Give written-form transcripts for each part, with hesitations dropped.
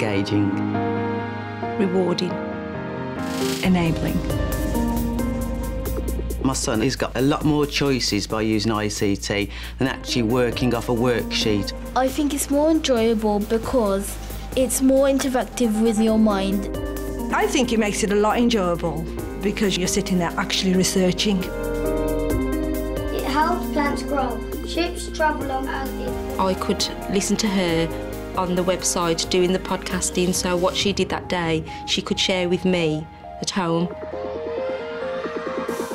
engaging, rewarding, enabling. My son has got a lot more choices by using ICT than actually working off a worksheet. I think it's more enjoyable because it's more interactive with your mind. I think it makes it a lot enjoyable because you're sitting there actually researching. It helps plants grow, ships travel on as I could listen to her on the website doing the podcasting, so what she did that day she could share with me at home.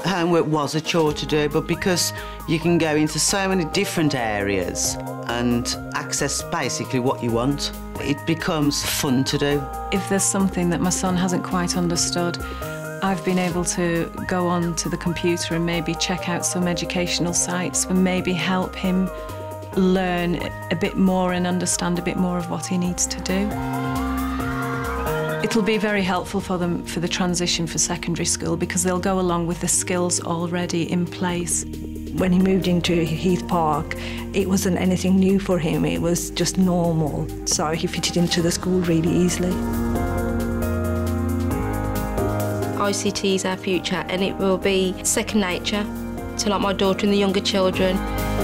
Homework was a chore to do, but because you can go into so many different areas and access basically what you want, it becomes fun to do. If there's something that my son hasn't quite understood, I've been able to go on to the computer and maybe check out some educational sites and maybe help him learn a bit more and understand a bit more of what he needs to do. It'll be very helpful for them for the transition for secondary school because they'll go along with the skills already in place. When he moved into Heath Park, it wasn't anything new for him, it was just normal. So he fitted into the school really easily. ICT is our future and it will be second nature to like my daughter and the younger children.